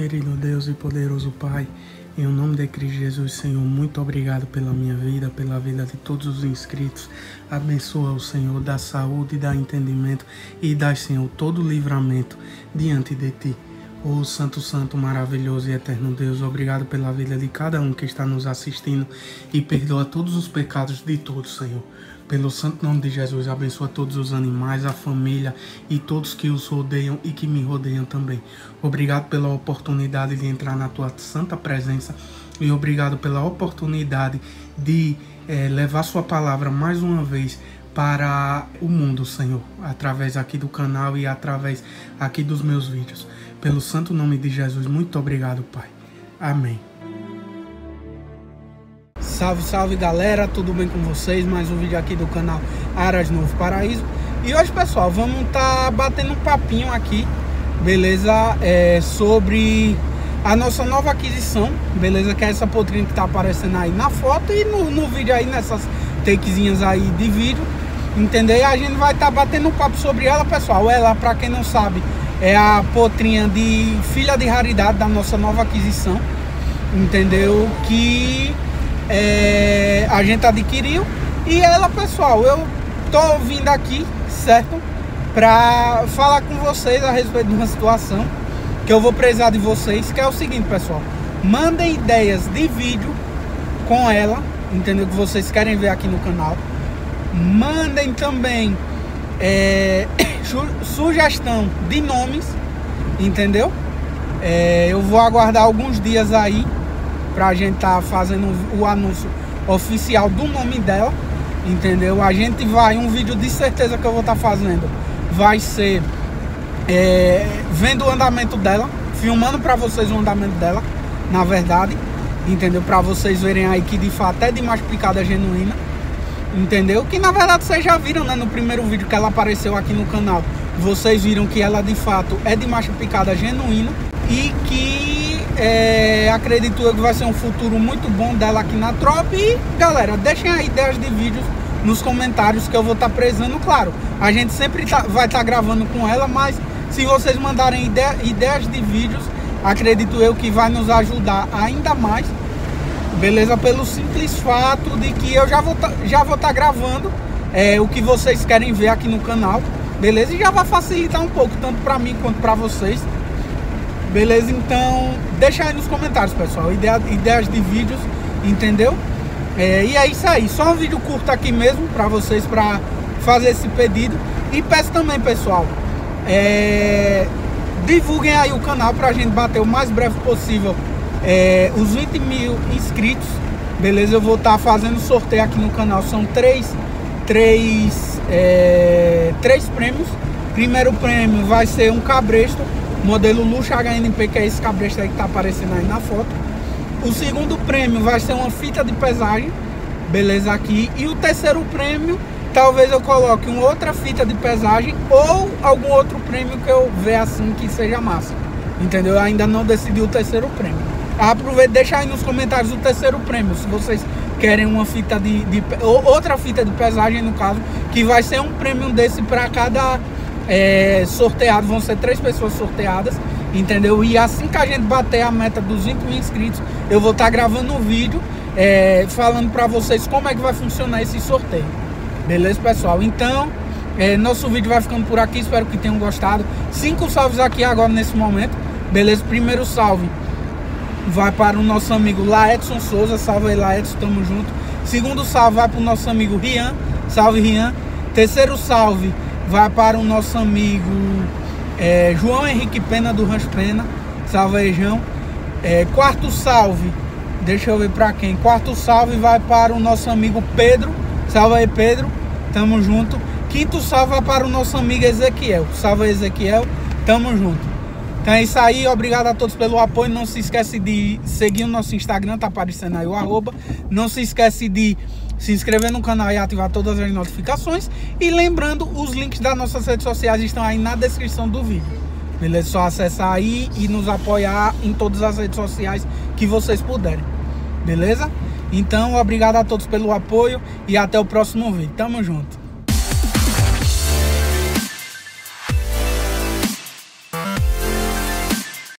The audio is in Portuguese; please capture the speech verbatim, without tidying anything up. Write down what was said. Querido Deus e poderoso Pai, em nome de Cristo Jesus, Senhor, muito obrigado pela minha vida, pela vida de todos os inscritos. Abençoa o Senhor, dá saúde, dá entendimento e dá, Senhor, todo livramento diante de Ti. Ó Santo, Santo, maravilhoso e eterno Deus, obrigado pela vida de cada um que está nos assistindo e perdoa todos os pecados de todos, Senhor. Pelo santo nome de Jesus, abençoa todos os animais, a família e todos que os rodeiam e que me rodeiam também. Obrigado pela oportunidade de entrar na Tua santa presença e obrigado pela oportunidade de eh, levar Sua palavra mais uma vez para o mundo, Senhor, através aqui do canal e através aqui dos meus vídeos. Pelo santo nome de Jesus, muito obrigado, Pai. Amém. Salve, salve galera, tudo bem com vocês? Mais um vídeo aqui do canal Aras Novo Paraíso. E hoje, pessoal, vamos estar tá batendo um papinho aqui, beleza? É, sobre a nossa nova aquisição, beleza? Que é essa potrinha que tá aparecendo aí na foto e no, no vídeo aí, nessas takezinhas aí de vídeo, entendeu? E a gente vai estar tá batendo um papo sobre ela, pessoal. Ela, pra quem não sabe, é a potrinha de filha de raridade da nossa nova aquisição, entendeu? Que... É, a gente adquiriu. E ela, pessoal, eu tô vindo aqui, certo? Pra falar com vocês a respeito de uma situação que eu vou precisar de vocês, que é o seguinte, pessoal: mandem ideias de vídeo com ela, entendeu? Que vocês querem ver aqui no canal. Mandem também é, sugestão de nomes, entendeu? É, eu vou aguardar alguns dias aí pra gente tá fazendo o anúncio oficial do nome dela, entendeu? A gente vai, um vídeo de certeza que eu vou estar tá fazendo, vai ser é, vendo o andamento dela, filmando pra vocês o andamento dela, na verdade, entendeu? Pra vocês verem aí que de fato é de mais picada genuína, entendeu? Que na verdade vocês já viram, né? No primeiro vídeo que ela apareceu aqui no canal, vocês viram que ela de fato é de mais picada genuína e que É, acredito eu que vai ser um futuro muito bom dela aqui na tropa. E galera, deixem aí ideias de vídeos nos comentários que eu vou estar tá prezando. Claro, a gente sempre tá, vai estar tá gravando com ela, mas se vocês mandarem ideia, ideias de vídeos, acredito eu que vai nos ajudar ainda mais, beleza? Pelo simples fato de que eu já vou tá, já vou estar tá gravando é, o que vocês querem ver aqui no canal, beleza? E já vai facilitar um pouco, tanto para mim quanto para vocês. Beleza? Então, deixa aí nos comentários, pessoal, ideia, ideias de vídeos, entendeu? É, e é isso aí, só um vídeo curto aqui mesmo pra vocês, pra fazer esse pedido. E peço também, pessoal, é, divulguem aí o canal pra gente bater o mais breve possível é, os vinte mil inscritos, beleza? Eu vou estar tá fazendo sorteio aqui no canal, são três, três, é, três prêmios. Primeiro prêmio vai ser um cabresto modelo luxo H N P, que é esse cabresto aí que tá aparecendo aí na foto. O segundo prêmio vai ser uma fita de pesagem, beleza, aqui. E o terceiro prêmio, talvez eu coloque uma outra fita de pesagem ou algum outro prêmio que eu ver assim que seja massa, entendeu? Eu ainda não decidi o terceiro prêmio. Aproveita, deixa aí nos comentários o terceiro prêmio, se vocês querem uma fita de, de ou outra fita de pesagem, no caso, que vai ser um prêmio desse para cada... É, sorteado, vão ser três pessoas sorteadas, entendeu? E assim que a gente bater a meta dos vinte mil inscritos, eu vou estar tá gravando um vídeo é, falando pra vocês como é que vai funcionar esse sorteio, beleza, pessoal? Então, é, nosso vídeo vai ficando por aqui, espero que tenham gostado. Cinco salves aqui agora nesse momento, beleza? Primeiro salve vai para o nosso amigo La Edson Souza, salve aí, La Edson, tamo junto. Segundo salve vai para o nosso amigo Rian, salve, Rian. Terceiro salve vai para o nosso amigo é, João Henrique Pena, do Rancho Pena. Salve aí, João. É, quarto salve, deixa eu ver para quem. Quarto salve vai para o nosso amigo Pedro. Salve aí, Pedro. Tamo junto. Quinto salve vai para o nosso amigo Ezequiel. Salve aí, Ezequiel. Tamo junto. Então é isso aí. Obrigado a todos pelo apoio. Não se esquece de seguir o nosso Instagram. Tá aparecendo aí o arroba. Não se esquece de... se inscrever no canal e ativar todas as notificações. E lembrando, os links das nossas redes sociais estão aí na descrição do vídeo, beleza? É só acessar aí e nos apoiar em todas as redes sociais que vocês puderem, beleza? Então, obrigado a todos pelo apoio e até o próximo vídeo. Tamo junto!